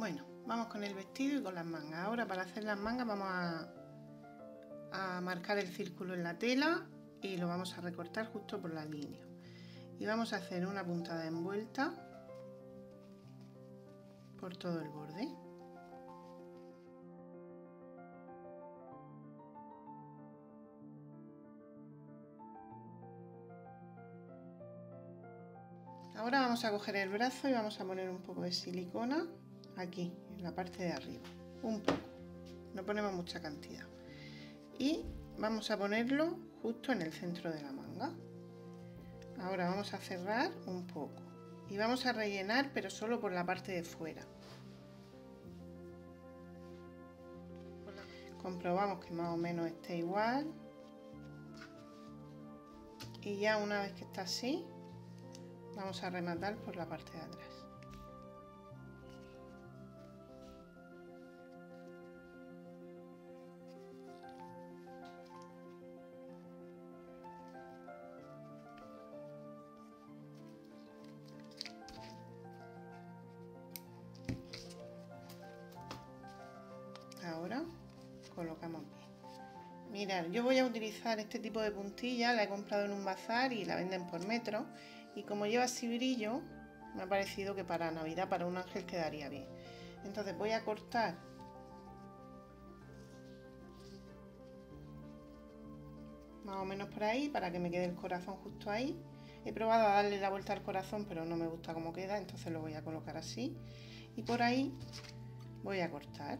Bueno, vamos con el vestido y con las mangas. Ahora, para hacer las mangas, vamos a marcar el círculo en la tela y lo vamos a recortar justo por la línea. Y vamos a hacer una puntada envuelta por todo el borde. Ahora vamos a coger el brazo y vamos a poner un poco de silicona aquí, en la parte de arriba. Un poco, no ponemos mucha cantidad. Y vamos a ponerlo justo en el centro de la manga. Ahora vamos a cerrar un poco y vamos a rellenar, pero solo por la parte de fuera. Comprobamos que más o menos esté igual. Y ya una vez que está así, vamos a rematar por la parte de atrás. Ahora colocamos bien. Mirad, yo voy a utilizar este tipo de puntilla, la he comprado en un bazar y la venden por metro. Y como lleva así brillo, me ha parecido que para Navidad, para un ángel, quedaría bien. Entonces voy a cortar más o menos por ahí para que me quede el corazón justo ahí. He probado a darle la vuelta al corazón, pero no me gusta cómo queda, entonces lo voy a colocar así. Y por ahí voy a cortar.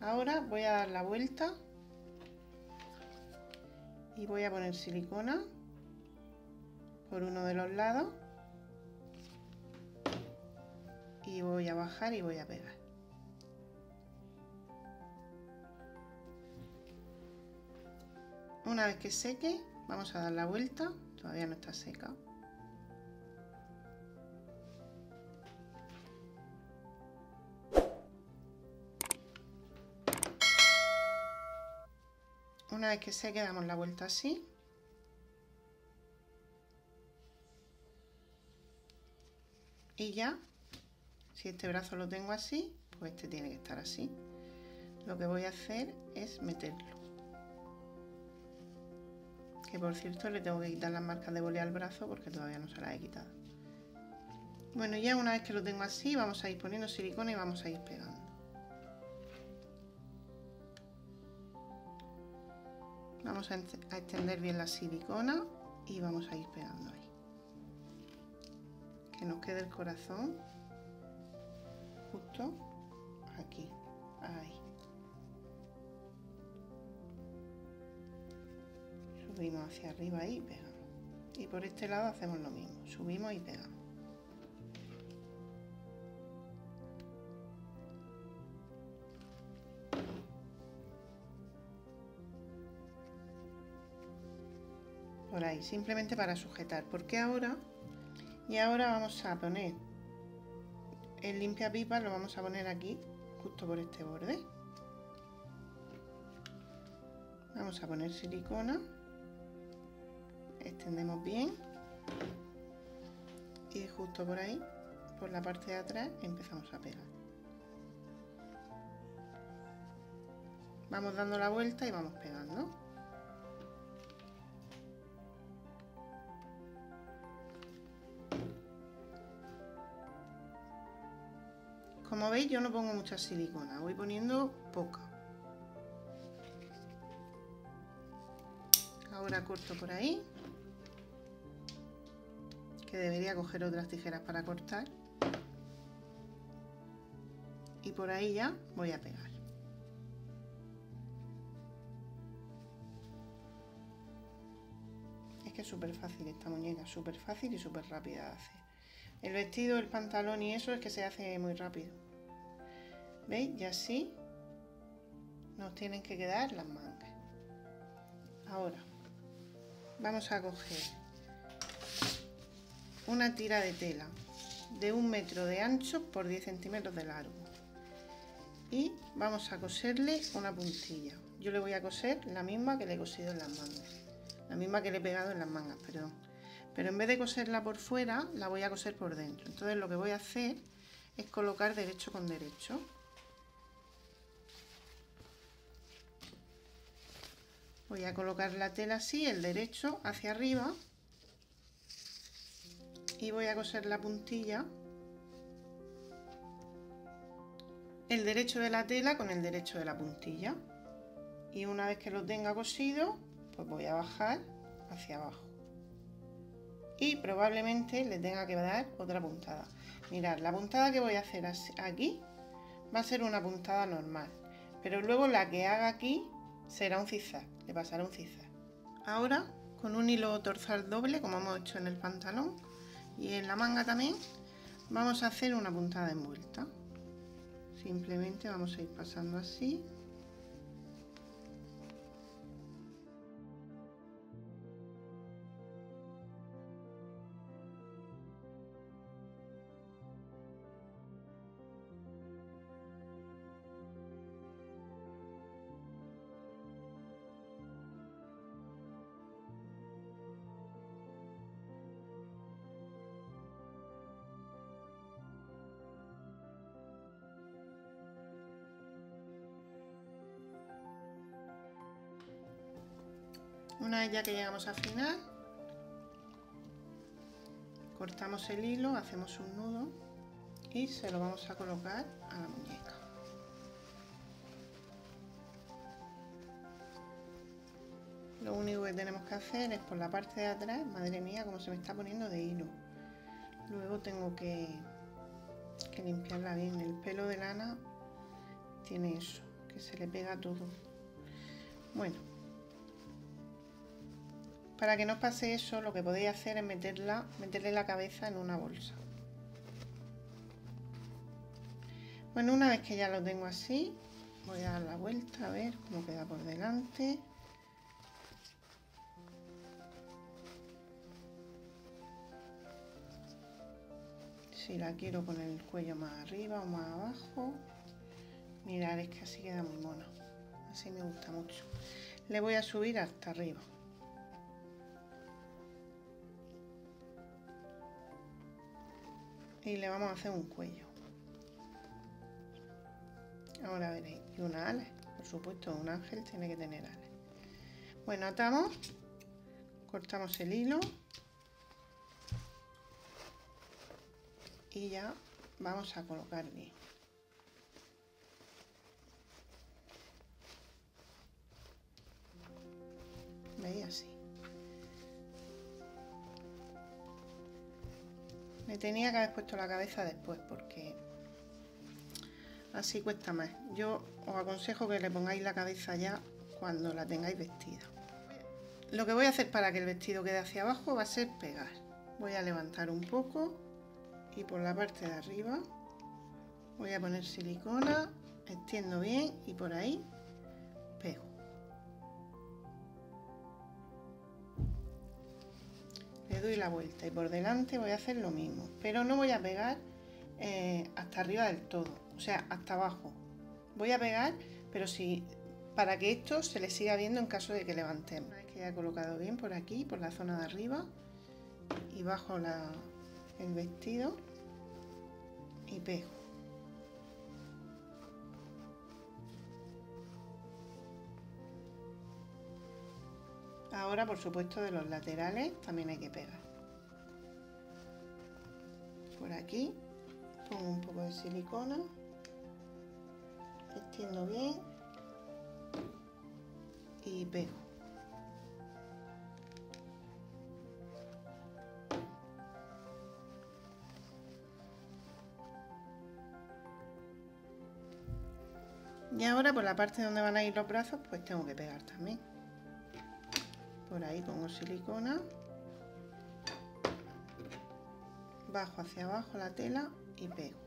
Ahora voy a dar la vuelta y voy a poner silicona por uno de los lados y voy a bajar y voy a pegar. Una vez que seque, vamos a dar la vuelta, todavía no está seca. Una vez que seque, damos la vuelta así. Y ya, si este brazo lo tengo así, pues este tiene que estar así. Lo que voy a hacer es meterlo. Que por cierto, le tengo que quitar las marcas de bolea al brazo porque todavía no se las he quitado. Bueno, ya una vez que lo tengo así, vamos a ir poniendo silicona y vamos a ir pegando. Vamos a extender bien la silicona y vamos a ir pegando ahí. Que nos quede el corazón justo aquí, ahí. Subimos hacia arriba y pegamos. Y por este lado hacemos lo mismo, subimos y pegamos. Por ahí, simplemente para sujetar, porque ahora vamos a poner el limpiapipa, lo vamos a poner aquí justo por este borde. Vamos a poner silicona, extendemos bien y justo por ahí, por la parte de atrás, empezamos a pegar. Vamos dando la vuelta y vamos pegando. Como veis, yo no pongo mucha silicona, voy poniendo poca. Ahora corto por ahí, que debería coger otras tijeras para cortar. Y por ahí ya voy a pegar. Es que es súper fácil esta muñeca, súper fácil y súper rápida de hacer. El vestido, el pantalón y eso es que se hace muy rápido. ¿Veis? Y así nos tienen que quedar las mangas. Ahora vamos a coger una tira de tela de 1 metro de ancho por 10 centímetros de largo y vamos a coserle una puntilla. Yo le voy a coser la misma que le he cosido en las mangas, la misma que le he pegado en las mangas, perdón. pero en vez de coserla por fuera la voy a coser por dentro. Entonces lo que voy a hacer es colocar derecho con derecho. Voy a colocar la tela así, el derecho hacia arriba, y voy a coser la puntilla, el derecho de la tela con el derecho de la puntilla, y una vez que lo tenga cosido pues voy a bajar hacia abajo y probablemente le tenga que dar otra puntada. Mirad, la puntada que voy a hacer aquí va a ser una puntada normal, pero luego la que haga aquí será un zigzag, le pasará un zigzag. Ahora con un hilo torzal doble, como hemos hecho en el pantalón y en la manga también, vamos a hacer una puntada envuelta. Simplemente vamos a ir pasando así. Una vez ya que llegamos al final, cortamos el hilo, hacemos un nudo y se lo vamos a colocar a la muñeca. Lo único que tenemos que hacer es por la parte de atrás, madre mía, como se me está poniendo de hilo. Luego tengo que limpiarla bien. El pelo de lana tiene eso, que se le pega todo. Bueno. Para que no os pase eso, lo que podéis hacer es meterle la cabeza en una bolsa. Bueno, una vez que ya lo tengo así, voy a dar la vuelta a ver cómo queda por delante. Si la quiero con el cuello más arriba o más abajo. Mirad, es que así queda muy mona. Así me gusta mucho. Le voy a subir hasta arriba. Y le vamos a hacer un cuello. Ahora veréis. Y una ala. Por supuesto, un ángel tiene que tener alas. Bueno, atamos. Cortamos el hilo. Y ya vamos a colocar bien. ¿Veis? Así. Me tenía que haber puesto la cabeza después porque así cuesta más. Yo os aconsejo que le pongáis la cabeza ya cuando la tengáis vestida. Lo que voy a hacer para que el vestido quede hacia abajo va a ser pegar. Voy a levantar un poco y por la parte de arriba voy a poner silicona, extiendo bien y por ahí pego. Doy la vuelta y por delante voy a hacer lo mismo, pero no voy a pegar hasta arriba del todo, o sea, hasta abajo voy a pegar, pero sí, para que esto se le siga viendo en caso de que levantemos. Una vez que ya he colocado bien por aquí, por la zona de arriba, y bajo el vestido y pego. Ahora, por supuesto, de los laterales también hay que pegar. Por aquí pongo un poco de silicona, extiendo bien y pego. Y ahora por la parte donde van a ir los brazos pues tengo que pegar también. Por ahí pongo silicona, bajo hacia abajo la tela y pego.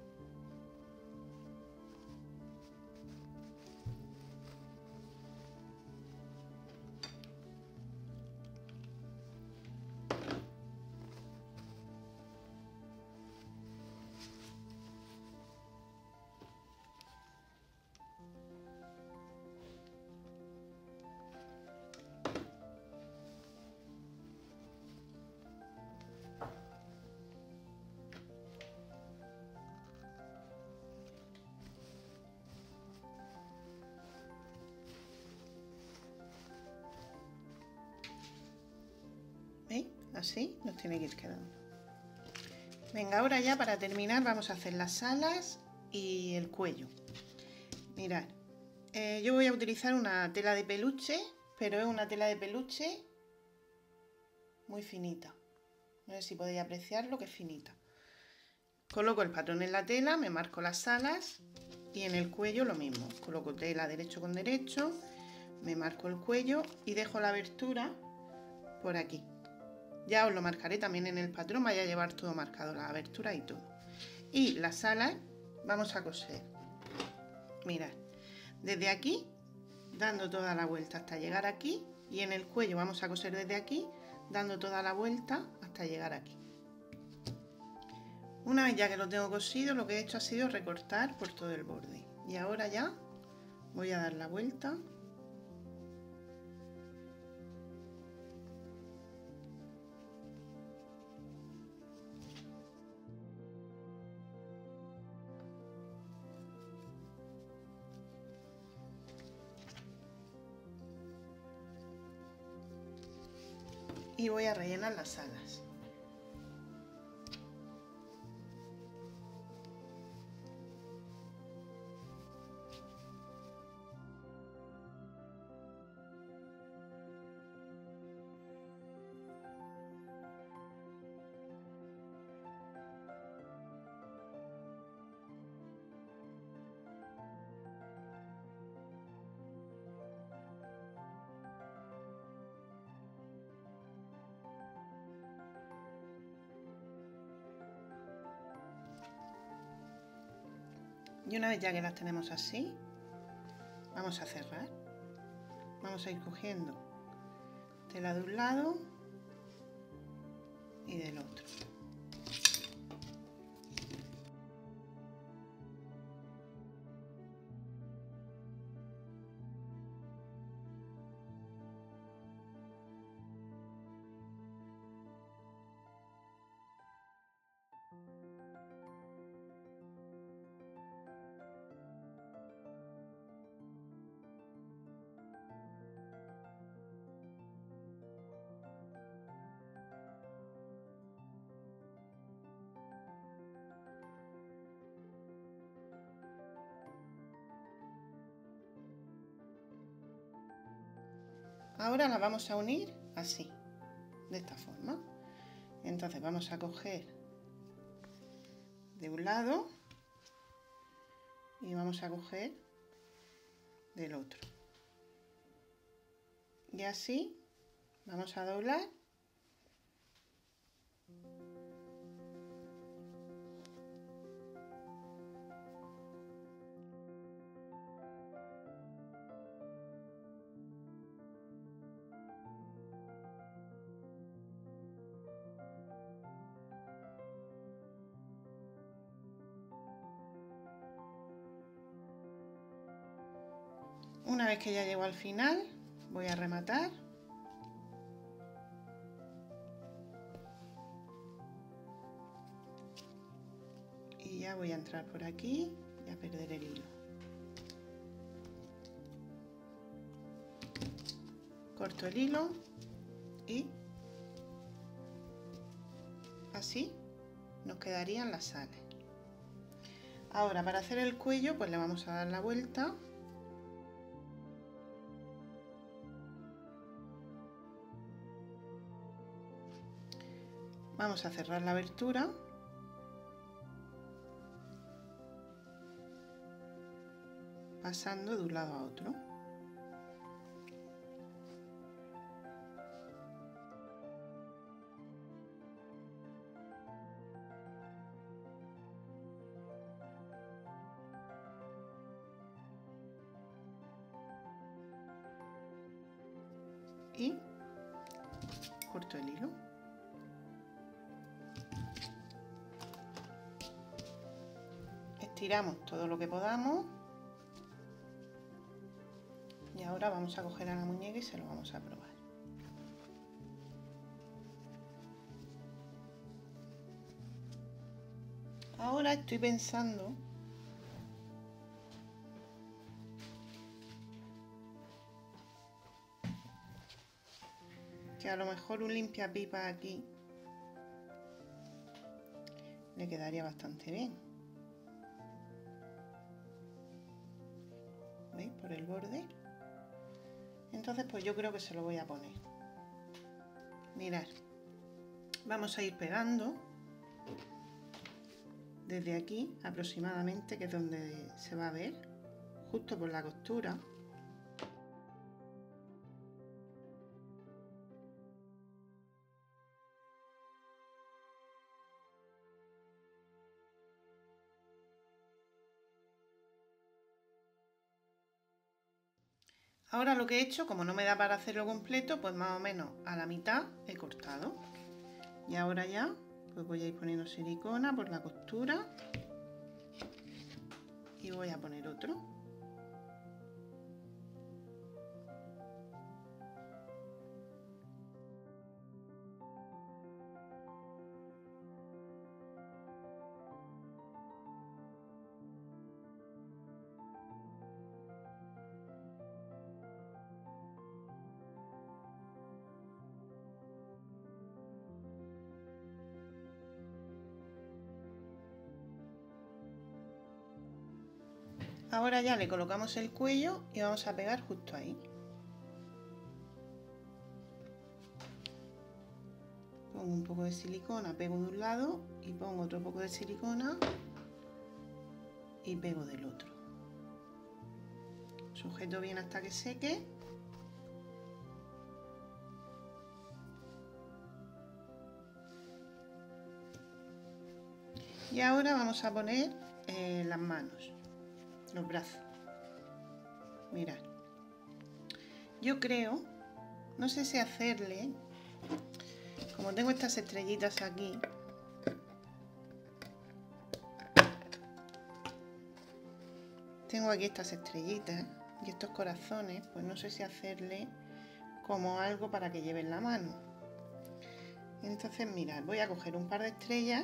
Así nos tiene que ir quedando. Venga, ahora ya para terminar vamos a hacer las alas y el cuello. Mirad, yo voy a utilizar una tela de peluche, pero es una tela de peluche muy finita. No sé si podéis apreciarlo, que es finita. Coloco el patrón en la tela, me marco las alas y en el cuello lo mismo. Coloco tela derecho con derecho, me marco el cuello y dejo la abertura por aquí. Ya os lo marcaré también en el patrón, vaya a llevar todo marcado, la abertura y todo. Y las alas vamos a coser. Mirad, desde aquí, dando toda la vuelta hasta llegar aquí, y en el cuello vamos a coser desde aquí, dando toda la vuelta hasta llegar aquí. Una vez ya que lo tengo cosido, lo que he hecho ha sido recortar por todo el borde. Y ahora ya voy a dar la vuelta. Y voy a rellenar las alas. Y una vez ya que las tenemos así, vamos a cerrar. Vamos a ir cogiendo tela de un lado y del otro. Ahora las vamos a unir así, de esta forma. Entonces vamos a coger de un lado y vamos a coger del otro. Y así vamos a doblar. Una vez que ya llego al final, voy a rematar. Y ya voy a entrar por aquí y a perder el hilo. Corto el hilo y así nos quedarían las alas. Ahora, para hacer el cuello, pues le vamos a dar la vuelta. Vamos a cerrar la abertura pasando de un lado a otro. Y corto el hilo. Tiramos todo lo que podamos y ahora vamos a coger a la muñeca y se lo vamos a probar. Ahora estoy pensando que a lo mejor un limpiapipa aquí le quedaría bastante bien. ¿Veis? Por el borde. Entonces pues yo creo que se lo voy a poner. Mirad, vamos a ir pegando desde aquí aproximadamente, que es donde se va a ver, justo por la costura. Ahora lo que he hecho, como no me da para hacerlo completo, pues más o menos a la mitad he cortado. Y ahora ya pues voy a ir poniendo silicona por la costura y voy a poner otro. Ahora ya le colocamos el cuello y vamos a pegar justo ahí. Pongo un poco de silicona, pego de un lado y pongo otro poco de silicona y pego del otro. Sujeto bien hasta que seque. Y ahora vamos a poner las manos. Los brazos. Mirad, yo creo, no sé si hacerle, como tengo estas estrellitas aquí, tengo aquí estas estrellitas y estos corazones, pues no sé si hacerle como algo para que lleven la mano. Entonces mirad, voy a coger un par de estrellas,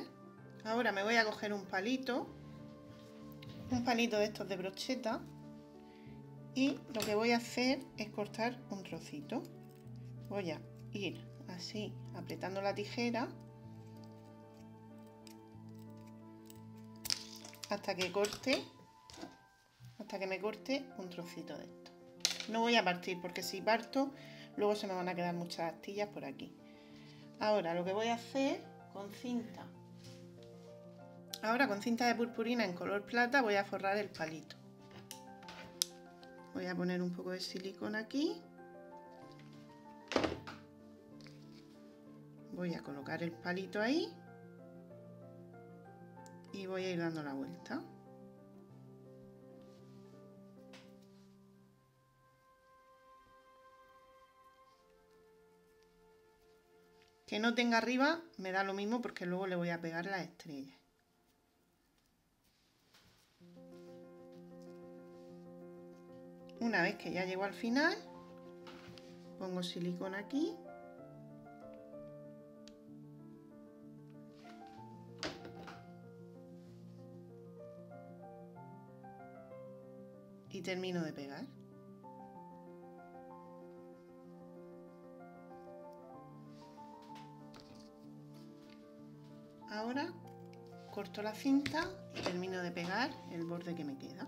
ahora me voy a coger un palito, de estos de brocheta, y lo que voy a hacer es cortar un trocito. Voy a ir así apretando la tijera hasta que corte, hasta que me corte un trocito de esto. No voy a partir porque si parto luego se me van a quedar muchas astillas por aquí. Ahora lo que voy a hacer con cinta. Ahora con cinta de purpurina en color plata voy a forrar el palito. Voy a poner un poco de silicona aquí. Voy a colocar el palito ahí. Y voy a ir dando la vuelta. Que no tenga arriba me da lo mismo porque luego le voy a pegar las estrellas. Una vez que ya llego al final, pongo silicona aquí y termino de pegar. Ahora corto la cinta y termino de pegar el borde que me queda.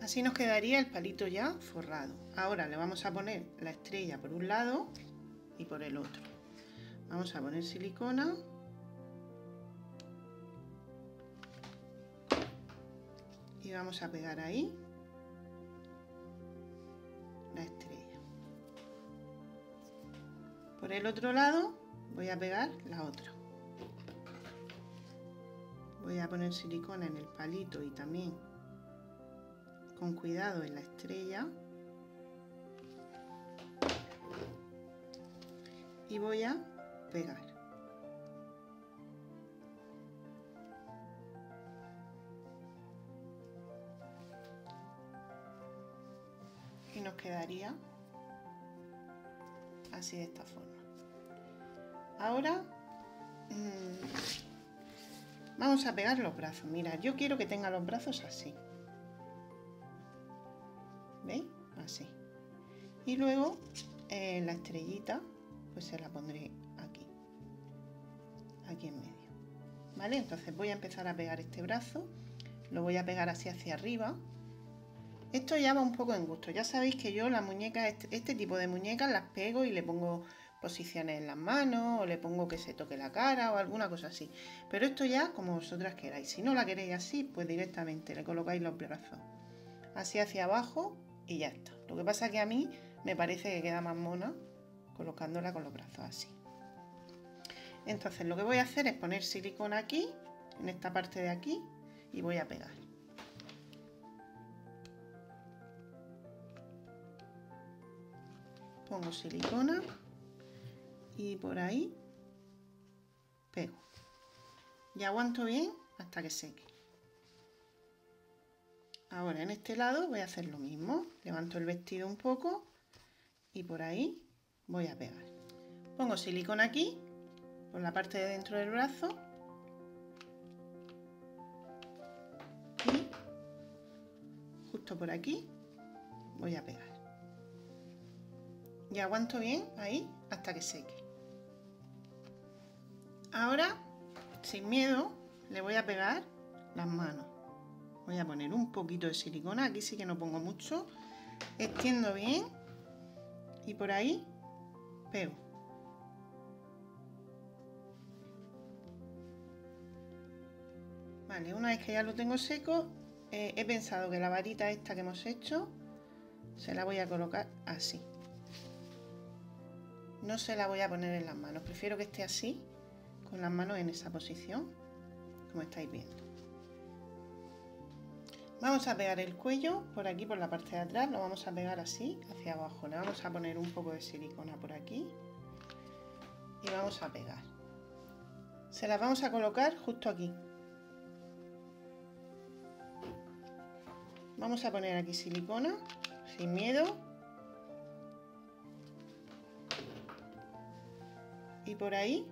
Así nos quedaría el palito ya forrado. Ahora le vamos a poner la estrella por un lado y por el otro. Vamos a poner silicona. Y vamos a pegar ahí la estrella. Por el otro lado voy a pegar la otra. Voy a poner silicona en el palito y también con cuidado en la estrella, y voy a pegar. Y nos quedaría así, de esta forma. Ahora vamos a pegar los brazos. Mirad, yo quiero que tenga los brazos así. ¿Veis? Así. Y luego la estrellita pues se la pondré aquí en medio, ¿vale? Entonces voy a empezar a pegar este brazo, lo voy a pegar así hacia arriba. Esto ya va un poco en gusto, ya sabéis que yo las muñecas, este tipo de muñecas las pego y le pongo posiciones en las manos, o le pongo que se toque la cara o alguna cosa así, pero esto ya como vosotras queráis. Si no la queréis así, pues directamente le colocáis los brazos así hacia abajo y ya está. Lo que pasa que a mí me parece que queda más mona colocándola con los brazos así. Entonces lo que voy a hacer es poner silicona aquí, en esta parte de aquí, y voy a pegar. Pongo silicona y por ahí pego. Y aguanto bien hasta que seque. Ahora en este lado voy a hacer lo mismo. Levanto el vestido un poco y por ahí voy a pegar. Pongo silicona aquí, por la parte de dentro del brazo, y justo por aquí voy a pegar. Y aguanto bien ahí hasta que seque. Ahora, sin miedo, le voy a pegar las manos. Voy a poner un poquito de silicona, aquí sí que no pongo mucho. Extiendo bien y por ahí pego. Vale, una vez que ya lo tengo seco, he pensado que la varita esta que hemos hecho se la voy a colocar así. No se la voy a poner en las manos, prefiero que esté así, con las manos en esa posición, como estáis viendo. Vamos a pegar el cuello por aquí, por la parte de atrás, lo vamos a pegar así, hacia abajo. Le vamos a poner un poco de silicona por aquí y vamos a pegar. Se las vamos a colocar justo aquí. Vamos a poner aquí silicona, sin miedo. Y por ahí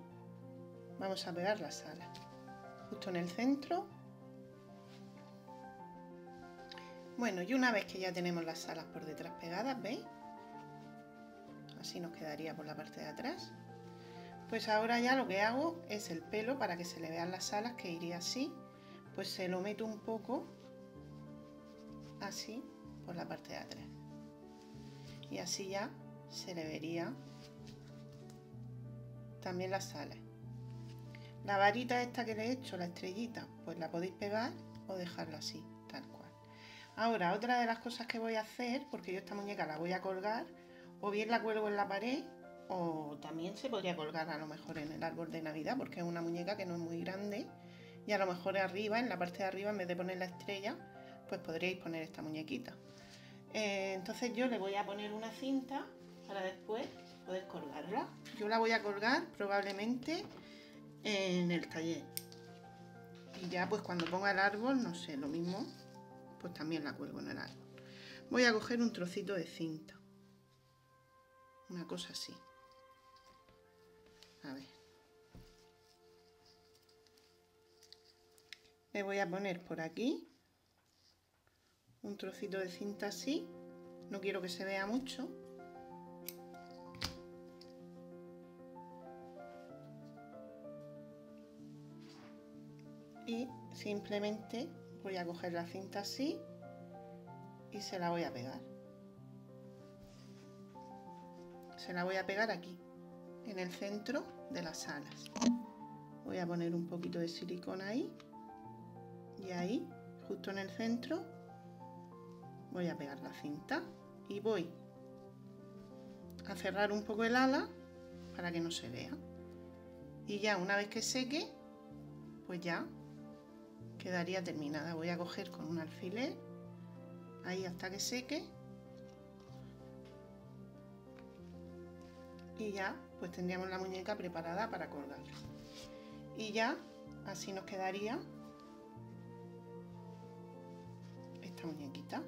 vamos a pegar las alas, justo en el centro. Bueno, y una vez que ya tenemos las alas por detrás pegadas, ¿veis? Así nos quedaría por la parte de atrás. Pues ahora ya lo que hago es el pelo, para que se le vean las alas, que iría así. Pues se lo meto un poco así por la parte de atrás y así ya se le vería también las alas. La varita esta que le he hecho, la estrellita, pues la podéis pegar o dejarla así, tal cual. Ahora, otra de las cosas que voy a hacer, porque yo esta muñeca la voy a colgar, o bien la cuelgo en la pared, o también se podría colgar a lo mejor en el árbol de Navidad, porque es una muñeca que no es muy grande, y a lo mejor arriba, en la parte de arriba, en vez de poner la estrella, pues podríais poner esta muñequita. Entonces yo le voy a poner una cinta para después poder colgarla. Yo la voy a colgar probablemente en el taller. Y ya pues cuando ponga el árbol, no sé, lo mismo, pues también la cuelgo en el árbol. Voy a coger un trocito de cinta. Una cosa así. A ver. Le voy a poner por aquí un trocito de cinta así, no quiero que se vea mucho. Y simplemente voy a coger la cinta así y se la voy a pegar. Se la voy a pegar aquí, en el centro de las alas. Voy a poner un poquito de silicona ahí y ahí, justo en el centro, voy a pegar la cinta y voy a cerrar un poco el ala para que no se vea. Y ya una vez que seque, pues ya quedaría terminada. Voy a coger con un alfiler ahí hasta que seque y ya pues tendríamos la muñeca preparada para colgarla. Y ya así nos quedaría esta muñequita.